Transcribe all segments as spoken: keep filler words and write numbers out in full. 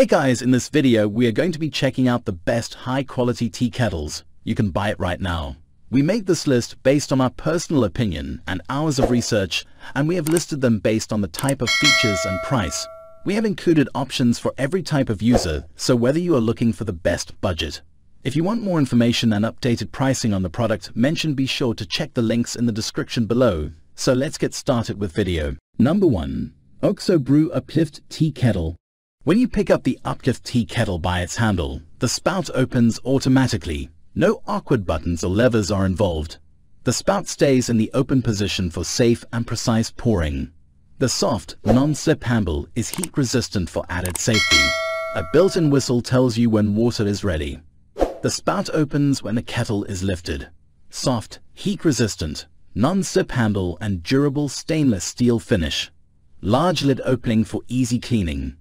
Hey guys, in this video we are going to be checking out the best high quality tea kettles. You can buy it right now. We made this list based on our personal opinion and hours of research, and we have listed them based on the type of features and price. We have included options for every type of user, so whether you are looking for the best budget. If you want more information and updated pricing on the product mentioned, be sure to check the links in the description below. So let's get started with video. Number one. O X O Brew Uplift Tea Kettle. When you pick up the Uplift tea kettle by its handle, the spout opens automatically. No awkward buttons or levers are involved. The spout stays in the open position for safe and precise pouring. The soft, non-slip handle is heat-resistant for added safety. A built-in whistle tells you when water is ready. The spout opens when the kettle is lifted. Soft, heat-resistant, non-slip handle and durable stainless steel finish. Large lid opening for easy cleaning.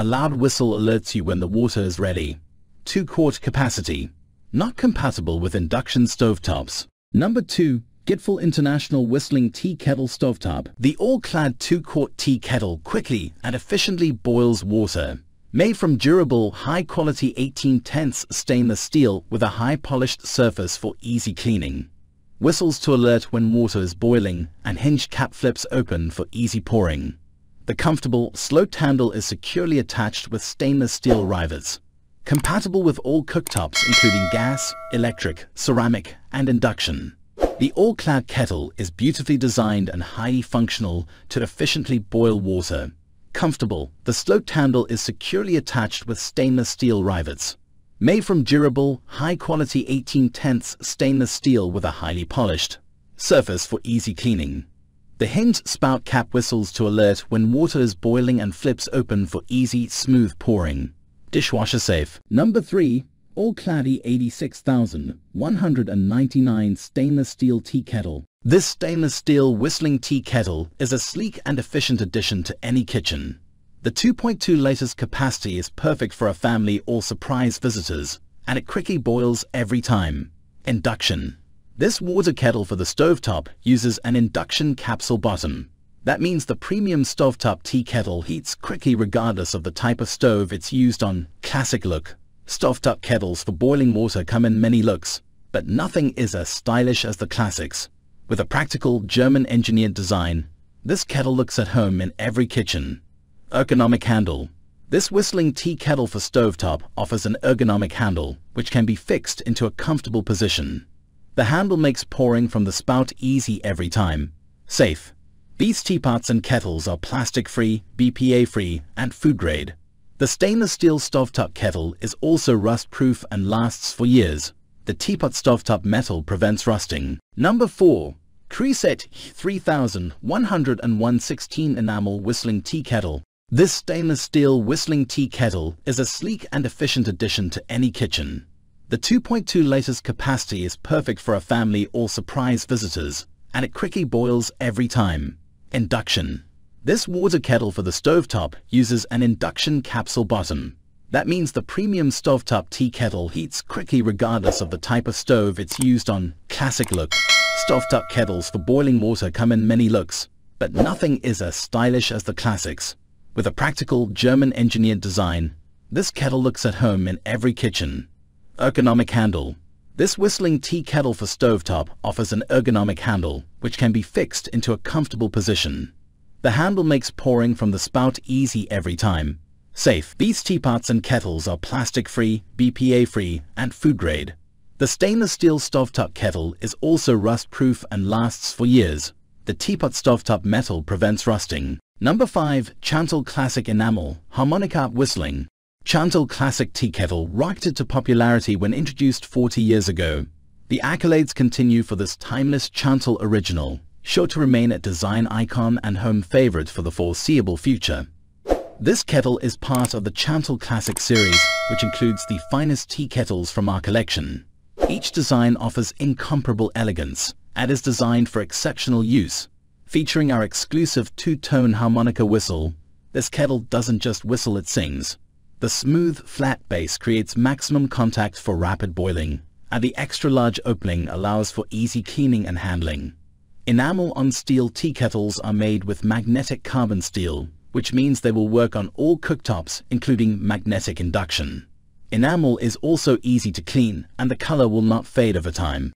A loud whistle alerts you when the water is ready. two quart capacity. Not compatible with induction stovetops. Number two. Gipfel International Whistling Tea Kettle Stovetop. The All-Clad two quart tea kettle quickly and efficiently boils water. Made from durable, high-quality eighteen tenths stainless steel with a high-polished surface for easy cleaning. Whistles to alert when water is boiling, and hinge cap flips open for easy pouring. The comfortable, sloped handle is securely attached with stainless steel rivets. Compatible with all cooktops including gas, electric, ceramic, and induction. The All-Clad kettle is beautifully designed and highly functional to efficiently boil water. Comfortable, the sloped handle is securely attached with stainless steel rivets. Made from durable, high-quality eighteen tenths stainless steel with a highly polished surface for easy cleaning. The hinged spout cap whistles to alert when water is boiling and flips open for easy, smooth pouring. Dishwasher safe. Number three. All-Clad eighty-six thousand one hundred ninety-nine Stainless Steel Tea Kettle. This stainless steel whistling tea kettle is a sleek and efficient addition to any kitchen. The two point two liters capacity is perfect for a family or surprise visitors, and it quickly boils every time. Induction. This water kettle for the stovetop uses an induction capsule bottom. That means the premium stovetop tea kettle heats quickly regardless of the type of stove it's used on. Classic look. Stovetop kettles for boiling water come in many looks, but nothing is as stylish as the classics. With a practical German-engineered design, this kettle looks at home in every kitchen. Ergonomic handle. This whistling tea kettle for stovetop offers an ergonomic handle, which can be fixed into a comfortable position. The handle makes pouring from the spout easy every time. Safe. These teapots and kettles are plastic-free, B P A-free, and food-grade. The stainless steel stovetop kettle is also rust-proof and lasts for years. The teapot stovetop metal prevents rusting. Number four. Creuset three thousand one hundred one sixteen Enamel Whistling Tea Kettle. This stainless steel whistling tea kettle is a sleek and efficient addition to any kitchen. The two point two liters capacity is perfect for a family or surprise visitors, and it quickly boils every time. Induction. This water kettle for the stovetop uses an induction capsule bottom. That means the premium stovetop tea kettle heats quickly regardless of the type of stove it's used on. Classic look. Stovetop kettles for boiling water come in many looks, but nothing is as stylish as the classics. With a practical German-engineered design, this kettle looks at home in every kitchen. Ergonomic handle. This whistling tea kettle for stovetop offers an ergonomic handle, which can be fixed into a comfortable position. The handle makes pouring from the spout easy every time. Safe. These teapots and kettles are plastic-free, B P A-free, and food-grade. The stainless steel stovetop kettle is also rust-proof and lasts for years. The teapot stovetop metal prevents rusting. Number five. Chantal Classic Enamel Harmonic Art Whistling. Chantal Classic Tea Kettle rocketed to popularity when introduced forty years ago. The accolades continue for this timeless Chantal original, sure to remain a design icon and home favorite for the foreseeable future. This kettle is part of the Chantal Classic series, which includes the finest tea kettles from our collection. Each design offers incomparable elegance and is designed for exceptional use. Featuring our exclusive two-tone harmonica whistle, this kettle doesn't just whistle, it sings. The smooth, flat base creates maximum contact for rapid boiling, and the extra-large opening allows for easy cleaning and handling. Enamel on steel tea kettles are made with magnetic carbon steel, which means they will work on all cooktops, including magnetic induction. Enamel is also easy to clean, and the color will not fade over time.